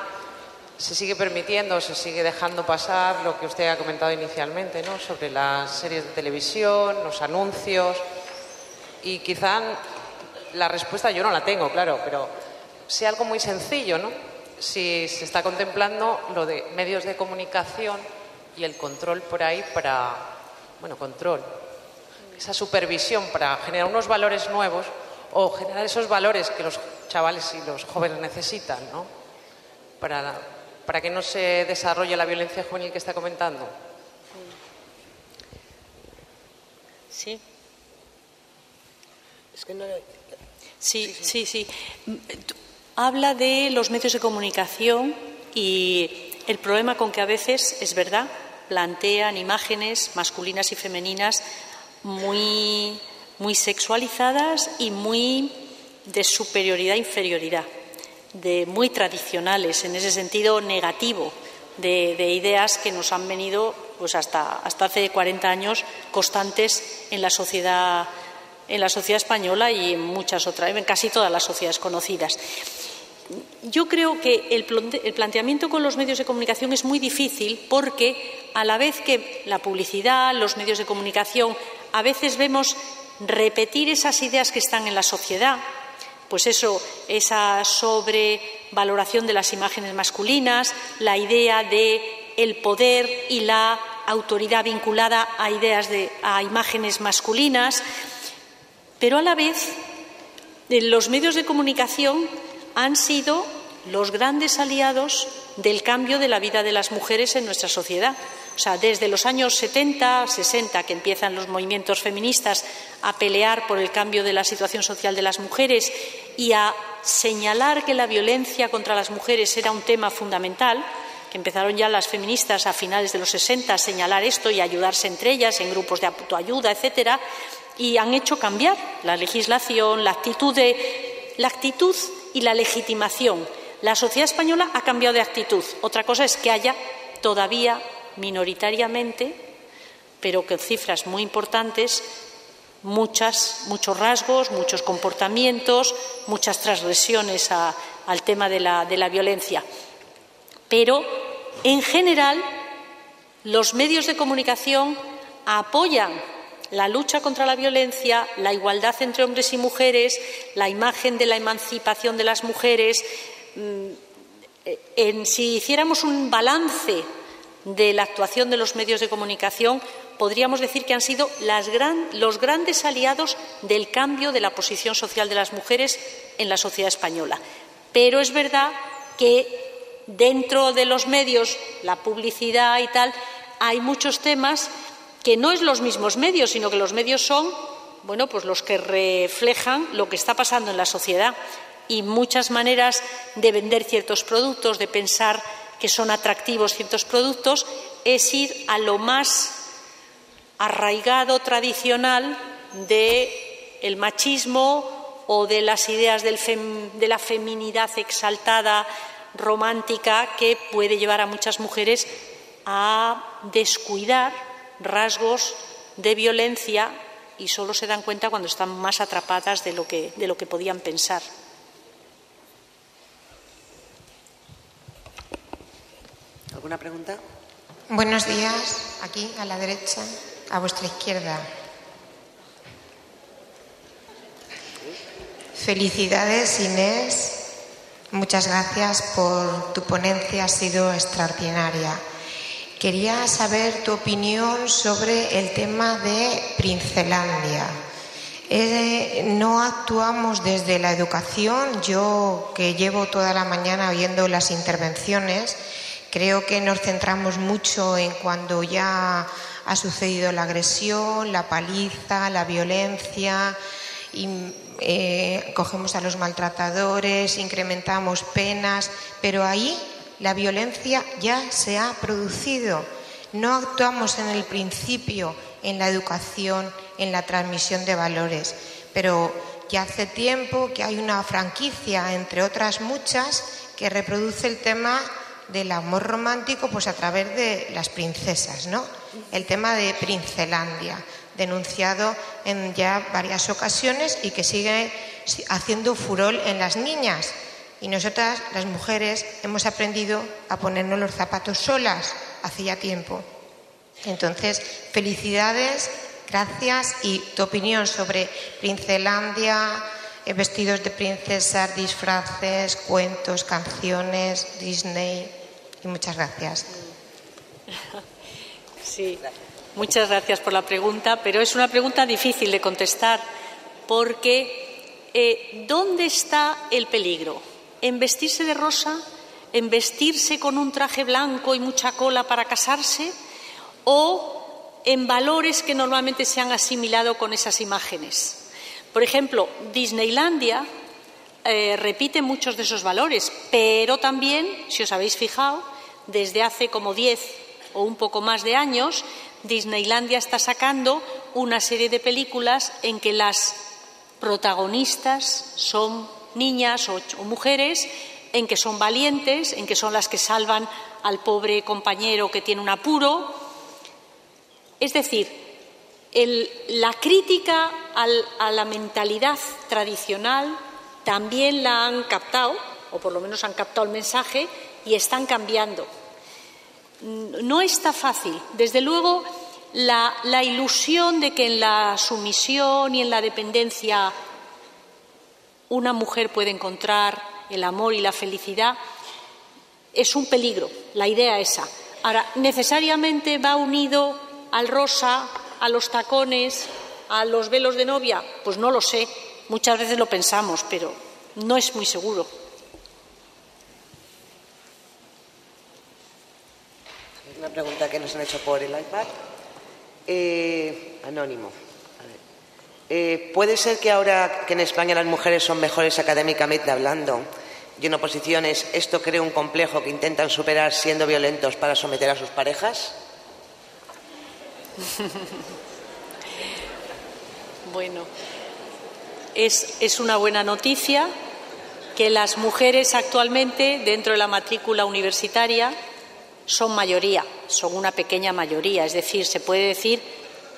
se sigue permitiendo, se sigue dejando pasar lo que usted ha comentado inicialmente, ¿no? Sobre las series de televisión, los anuncios, y quizá... La respuesta yo no la tengo, claro, pero sea algo muy sencillo, ¿no? Si se está contemplando lo de medios de comunicación y el control por ahí para, bueno, control, esa supervisión para generar unos valores nuevos o generar esos valores que los chavales y los jóvenes necesitan, ¿no? Para, para que no se desarrolle la violencia juvenil que está comentando. Sí. Es que no... Sí, sí, sí. Habla de los medios de comunicación y el problema con que a veces, es verdad, plantean imágenes masculinas y femeninas muy, muy sexualizadas y muy de superioridad e inferioridad, de muy tradicionales, en ese sentido negativo, de, de ideas que nos han venido pues hasta, hasta hace cuarenta años constantes en la sociedad en la sociedad española y en muchas otras, en casi todas las sociedades conocidas. Yo creo que el planteamiento con los medios de comunicación es muy difícil porque a la vez que la publicidad, los medios de comunicación, a veces vemos repetir esas ideas que están en la sociedad, pues eso, esa sobrevaloración de las imágenes masculinas, la idea de el poder y la autoridad vinculada a ideas de, a imágenes masculinas. Pero a la vez, los medios de comunicación han sido los grandes aliados del cambio de la vida de las mujeres en nuestra sociedad. O sea, desde los años setenta, sesenta, que empiezan los movimientos feministas a pelear por el cambio de la situación social de las mujeres y a señalar que la violencia contra las mujeres era un tema fundamental, que empezaron ya las feministas a finales de los sesenta a señalar esto y a ayudarse entre ellas en grupos de autoayuda, etcétera. Y han hecho cambiar la legislación, la actitud, de, la actitud y la legitimación. La sociedad española ha cambiado de actitud. Otra cosa es que haya todavía minoritariamente, pero con cifras muy importantes, muchas, muchos rasgos, muchos comportamientos, muchas transgresiones a, al tema de la, de la violencia. Pero, en general, los medios de comunicación apoyan la lucha contra la violencia, la igualdad entre hombres y mujeres, la imagen de la emancipación de las mujeres. En, si hiciéramos un balance de la actuación de los medios de comunicación, podríamos decir que han sido las gran, los grandes aliados del cambio de la posición social de las mujeres en la sociedad española. Pero es verdad que dentro de los medios, la publicidad y tal, hay muchos temas que no es los mismos medios, sino que los medios son, bueno, pues los que reflejan lo que está pasando en la sociedad. y muchas maneras de vender ciertos productos, de pensar que son atractivos ciertos productos, es ir a lo más arraigado, tradicional del machismo o de las ideas del fem, de la feminidad exaltada, romántica, que puede llevar a muchas mujeres a descuidar rasgos de violencia y solo se dan cuenta cuando están más atrapadas de lo que, de lo que podían pensar. ¿Alguna pregunta? Buenos días, aquí a la derecha, a vuestra izquierda. Felicidades, Inés. Muchas gracias por tu ponencia, ha sido extraordinaria. Quería saber tu opinión sobre el tema de Princelandia. Eh, no actuamos desde la educación. Yo, que llevo toda la mañana oyendo las intervenciones, creo que nos centramos mucho en cuando ya ha sucedido la agresión, la paliza, la violencia. Y, eh, cogemos a los maltratadores, incrementamos penas, pero ahí la violencia ya se ha producido. No actuamos en el principio, en la educación, en la transmisión de valores, pero ya hace tiempo que hay una franquicia, entre otras muchas, que reproduce el tema del amor romántico pues a través de las princesas, ¿no? El tema de Princelandia, denunciado en ya varias ocasiones y que sigue haciendo furor en las niñas. Y nosotras, las mujeres, hemos aprendido a ponernos los zapatos solas hace ya tiempo. Entonces, felicidades, gracias, y tu opinión sobre Princelandia, vestidos de princesas, disfraces, cuentos, canciones, Disney, y muchas gracias. Sí. Muchas gracias por la pregunta, pero es una pregunta difícil de contestar porque eh, ¿dónde está el peligro? ¿En vestirse de rosa? ¿En vestirse con un traje blanco y mucha cola para casarse? ¿O en valores que normalmente se han asimilado con esas imágenes? Por ejemplo, Disneylandia eh, repite muchos de esos valores, pero también, si os habéis fijado, desde hace como diez o un poco más de años, Disneylandia está sacando una serie de películas en que las protagonistas son niñas o, o mujeres, en que son valientes, en que son las que salvan al pobre compañero que tiene un apuro. Es decir, el, la crítica al, a la mentalidad tradicional también la han captado, o por lo menos han captado el mensaje, y están cambiando. No está fácil. Desde luego, la, la ilusión de que en la sumisión y en la dependencia una mujer puede encontrar el amor y la felicidad es un peligro, la idea esa. Ahora, ¿necesariamente va unido al rosa, a los tacones, a los velos de novia? Pues no lo sé. Muchas veces lo pensamos, pero no es muy seguro. Una pregunta que nos han hecho por el iPad. Eh, anónimo. A ver. Eh, ¿Puede ser que ahora que en España las mujeres son mejores académicamente hablando y en oposiciones, esto cree un complejo que intentan superar siendo violentos para someter a sus parejas? Bueno, es, es una buena noticia que las mujeres actualmente dentro de la matrícula universitaria son mayoría, son una pequeña mayoría. Es decir, se puede decir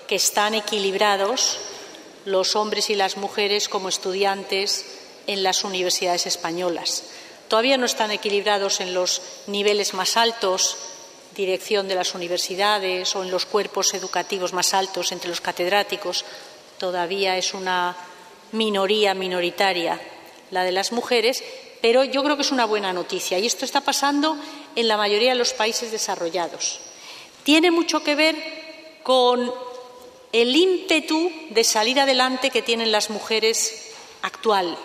que están equilibrados los hombres y las mujeres como estudiantes en las universidades españolas. Todavía no están equilibrados en los niveles más altos, dirección de las universidades, o en los cuerpos educativos más altos entre los catedráticos. Todavía es una minoría minoritaria la de las mujeres, pero yo creo que es una buena noticia y esto está pasando en la mayoría de los países desarrollados. Tiene mucho que ver con el ímpetu de salir adelante que tienen las mujeres actual.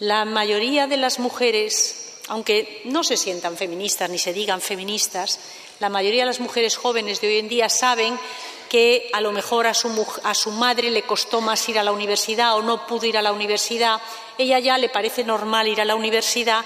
La mayoría de las mujeres, aunque no se sientan feministas ni se digan feministas, la mayoría de las mujeres jóvenes de hoy en día saben que a lo mejor a su, a su madre le costó más ir a la universidad o no pudo ir a la universidad. Ella ya le parece normal ir a la universidad,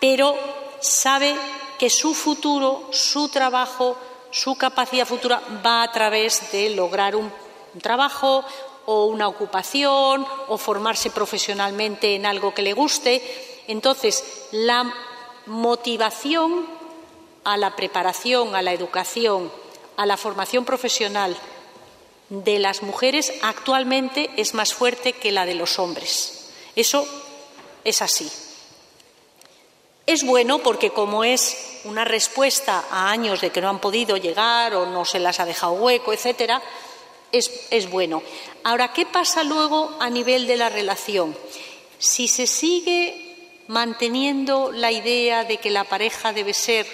pero sabe que su futuro, su trabajo, su capacidad futura va a través de lograr un, un trabajo o una ocupación o formarse profesionalmente en algo que le guste. Entonces, la motivación a la preparación, a la educación, a la formación profesional de las mujeres actualmente es más fuerte que la de los hombres. Eso es así. Es bueno porque, como es una respuesta a años de que no han podido llegar o no se las ha dejado hueco, etcétera, es, es bueno. Ahora, ¿qué pasa luego a nivel de la relación? Si se sigue manteniendo la idea de que la pareja debe ser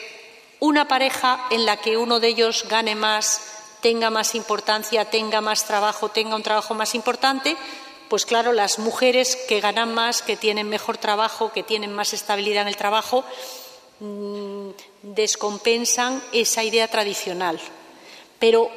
una pareja en la que uno de ellos gane más, tenga más importancia, tenga más trabajo, tenga un trabajo más importante, pues claro, las mujeres que ganan más, que tienen mejor trabajo, que tienen más estabilidad en el trabajo, mmm, descompensan esa idea tradicional. Pero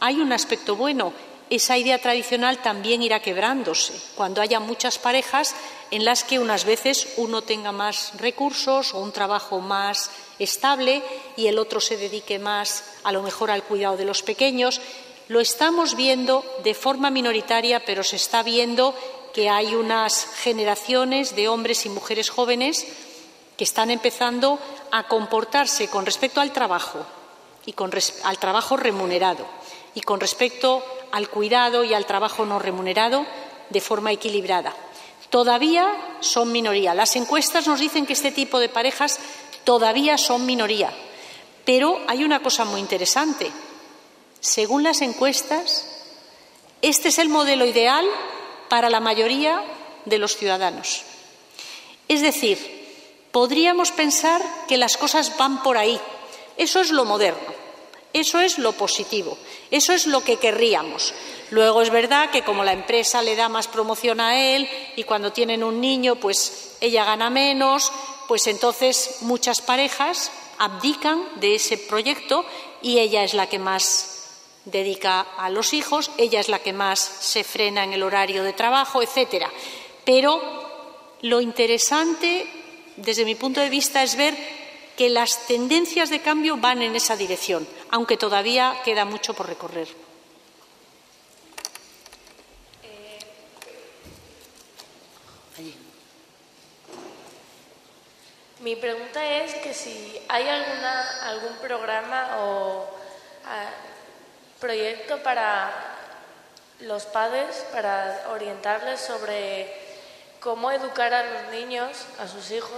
hay un aspecto bueno, esa idea tradicional también irá quebrándose cuando haya muchas parejas en las que unas veces uno tenga más recursos o un trabajo más estable y el otro se dedique más, a lo mejor, al cuidado de los pequeños. Lo estamos viendo de forma minoritaria, pero se está viendo que hay unas generaciones de hombres y mujeres jóvenes que están empezando a comportarse con respecto al trabajo y con al trabajo remunerado y con respecto al cuidado y al trabajo no remunerado de forma equilibrada. Todavía son minoría. Las encuestas nos dicen que este tipo de parejas todavía son minoría. Pero hay una cosa muy interesante. Según las encuestas, este es el modelo ideal para la mayoría de los ciudadanos. Es decir, podríamos pensar que las cosas van por ahí. Eso es lo moderno, eso es lo positivo, eso es lo que querríamos. Luego es verdad que como la empresa le da más promoción a él y cuando tienen un niño, pues ella gana menos, pues entonces muchas parejas abdican de ese proyecto y ella es la que más dedica a los hijos, ella es la que más se frena en el horario de trabajo, etcétera. Pero lo interesante, desde mi punto de vista, es ver que las tendencias de cambio van en esa dirección, aunque todavía queda mucho por recorrer. Mi pregunta es que si hay alguna, algún programa o a, proyecto para los padres, para orientarles sobre cómo educar a los niños, a sus hijos,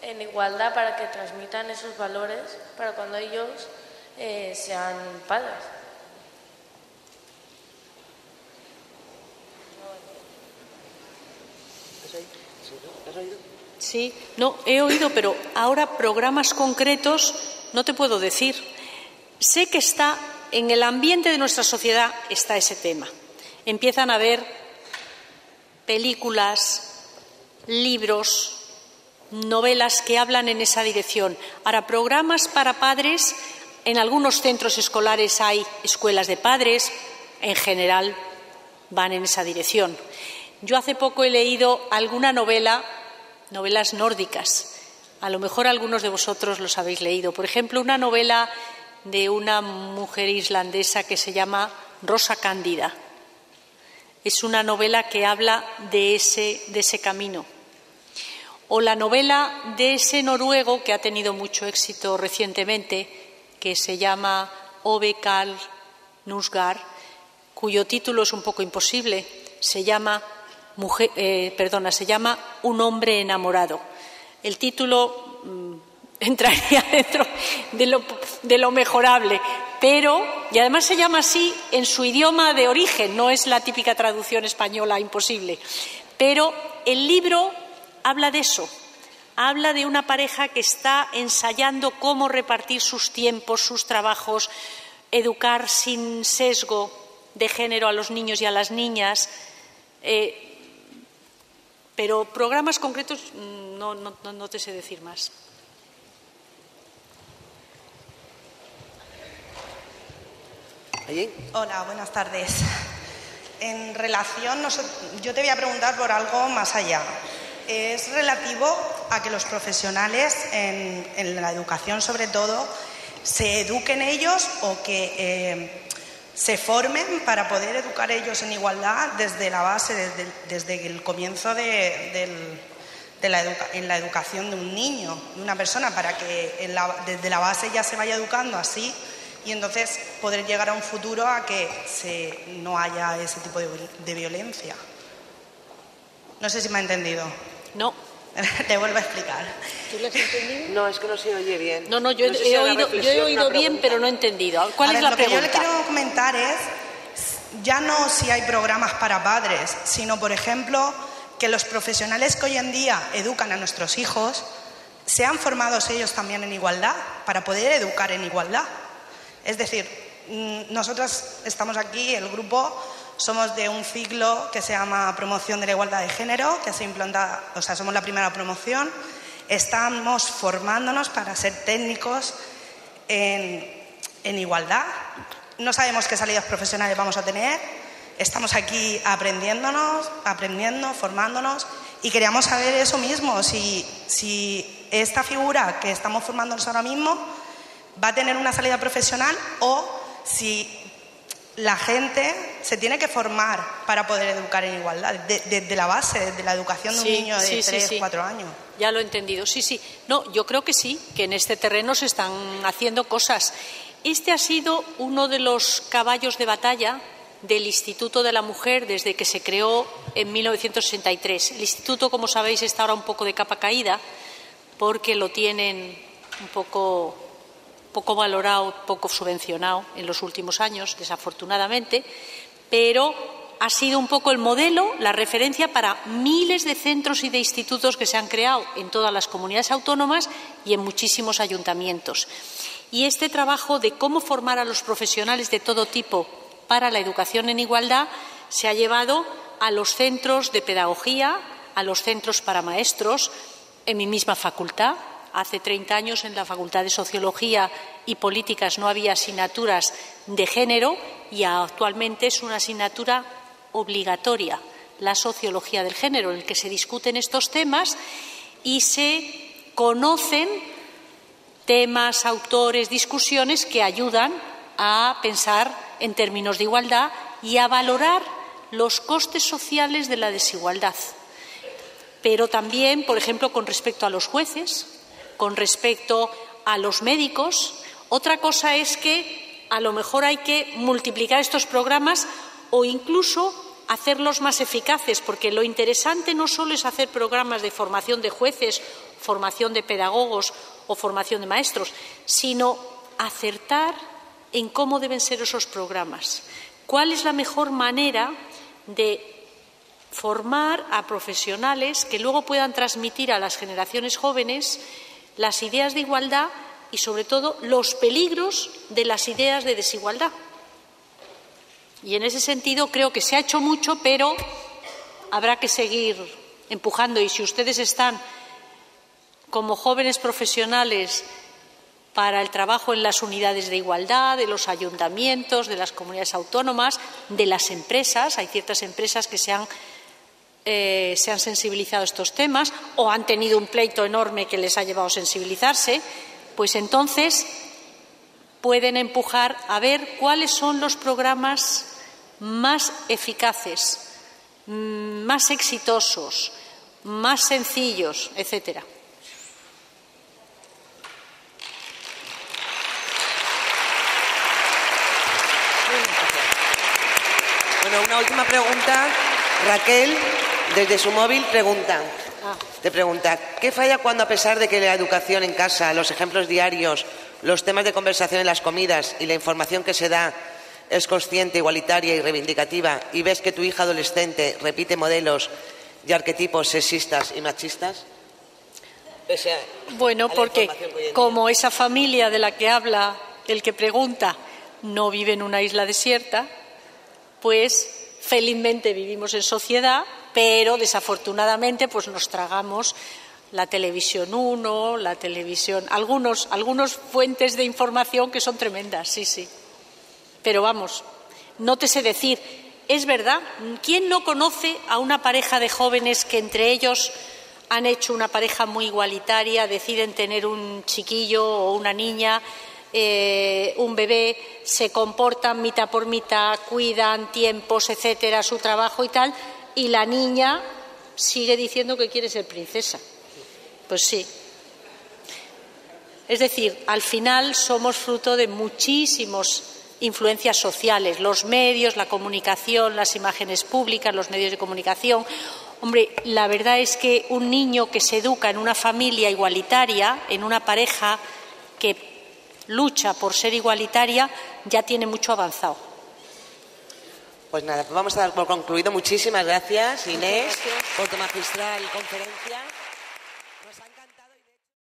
en igualdad para que transmitan esos valores para cuando ellos eh, sean padres. ¿Has oído? Sí, no, he oído, pero ahora programas concretos no te puedo decir. Sé que está en el ambiente de nuestra sociedad, está ese tema. Empiezan a haber películas, libros, novelas que hablan en esa dirección. Ahora, programas para padres, en algunos centros escolares hay escuelas de padres, en general van en esa dirección. Yo hace poco he leído alguna novela, novelas nórdicas. A lo mejor algunos de vosotros los habéis leído. Por ejemplo, una novela de una mujer islandesa que se llama Rosa Cándida. Es una novela que habla de ese, de ese camino. O la novela de ese noruego que ha tenido mucho éxito recientemente, que se llama Ove Kal Nusgar, cuyo título es un poco imposible, se llama Mujer, eh, perdona, se llama Un hombre enamorado. El título mmm, entraría dentro de lo, de lo mejorable, pero, y además se llama así en su idioma de origen, no es la típica traducción española imposible, pero el libro habla de eso, habla de una pareja que está ensayando cómo repartir sus tiempos, sus trabajos, educar sin sesgo de género a los niños y a las niñas. Eh, Pero programas concretos no, no, no te sé decir más. ¿Allí? Hola, buenas tardes. En relación, yo te voy a preguntar por algo más allá. Es relativo a que los profesionales en, en la educación, sobre todo, se eduquen ellos o que eh, se formen para poder educar ellos en igualdad desde la base, desde, desde el comienzo de, del, de la educa en la educación de un niño, de una persona, para que en la, desde la base ya se vaya educando así. Y entonces poder llegar a un futuro a que se, no haya ese tipo de, de violencia. No sé si me ha entendido. No. Te vuelvo a explicar. ¿Tú lo has entendido? No, es que no se oye bien. No, no, yo, no he, he, oído, yo he oído bien, pero no he entendido. ¿Cuál a es ver, la lo pregunta? Lo que yo le quiero comentar es, ya no si hay programas para padres, sino, por ejemplo, que los profesionales que hoy en día educan a nuestros hijos, sean formados ellos también en igualdad, para poder educar en igualdad. Es decir, nosotras estamos aquí, el grupo, somos de un ciclo que se llama Promoción de la Igualdad de Género, que se implanta, o sea, somos la primera promoción. Estamos formándonos para ser técnicos en, en igualdad. No sabemos qué salidas profesionales vamos a tener. Estamos aquí aprendiéndonos, aprendiendo, formándonos y queríamos saber eso mismo, si, si esta figura que estamos formándonos ahora mismo va a tener una salida profesional o si la gente se tiene que formar para poder educar en igualdad, desde de, de la base, desde la educación de un sí, niño de sí, tres, cuatro sí, sí. años. Ya lo he entendido, sí, sí. No, yo creo que sí, que en este terreno se están haciendo cosas. Este ha sido uno de los caballos de batalla del Instituto de la Mujer desde que se creó en mil novecientos sesenta y tres. El Instituto, como sabéis, está ahora un poco de capa caída porque lo tienen un poco... poco valorado, poco subvencionado en los últimos años, desafortunadamente, pero ha sido un poco el modelo, la referencia para miles de centros y de institutos que se han creado en todas las comunidades autónomas y en muchísimos ayuntamientos. Y este trabajo de cómo formar a los profesionales de todo tipo para la educación en igualdad se ha llevado a los centros de pedagogía, a los centros para maestros, en mi misma facultad. Hace treinta años en la Facultad de Sociología y Políticas no había asignaturas de género y actualmente es una asignatura obligatoria, la sociología del género, en el que se discuten estos temas y se conocen temas, autores, discusiones que ayudan a pensar en términos de igualdad y a valorar los costes sociales de la desigualdad. Pero también, por ejemplo, con respecto a los jueces, con respecto a los médicos. Otra cosa es que a lo mejor hay que multiplicar estos programas o incluso hacerlos más eficaces, porque lo interesante no solo es hacer programas de formación de jueces, formación de pedagogos o formación de maestros, sino acertar en cómo deben ser esos programas. ¿Cuál es la mejor manera de formar a profesionales que luego puedan transmitir a las generaciones jóvenes las ideas de igualdad y, sobre todo, los peligros de las ideas de desigualdad? Y en ese sentido creo que se ha hecho mucho, pero habrá que seguir empujando. Y si ustedes están como jóvenes profesionales para el trabajo en las unidades de igualdad, de los ayuntamientos, de las comunidades autónomas, de las empresas, hay ciertas empresas que se han Eh, se han sensibilizado estos temas o han tenido un pleito enorme que les ha llevado a sensibilizarse, pues entonces pueden empujar a ver cuáles son los programas más eficaces, más exitosos, más sencillos, etcétera. Bueno, una última pregunta, Raquel. Desde su móvil preguntan, te pregunta, ¿qué falla cuando, a pesar de que la educación en casa, los ejemplos diarios, los temas de conversación en las comidas y la información que se da es consciente, igualitaria y reivindicativa, y ves que tu hija adolescente repite modelos y arquetipos sexistas y machistas? Pese a, bueno, a porque como esa familia de la que habla el que pregunta no vive en una isla desierta, pues felizmente vivimos en sociedad, pero desafortunadamente pues nos tragamos la televisión uno, la televisión, algunos, algunos fuentes de información que son tremendas, sí, sí. Pero vamos, no te sé decir, es verdad, ¿quién no conoce a una pareja de jóvenes que entre ellos han hecho una pareja muy igualitaria, deciden tener un chiquillo o una niña, eh, un bebé, se comportan mitad por mitad, cuidan tiempos, etcétera, su trabajo y tal, y la niña sigue diciendo que quiere ser princesa? Pues sí. Es decir, al final somos fruto de muchísimas influencias sociales, los medios, la comunicación, las imágenes públicas, los medios de comunicación. Hombre, la verdad es que un niño que se educa en una familia igualitaria, en una pareja que lucha por ser igualitaria, ya tiene mucho avanzado. Pues nada, vamos a dar por concluido. Muchísimas gracias, Inés, gracias por tu magistral conferencia.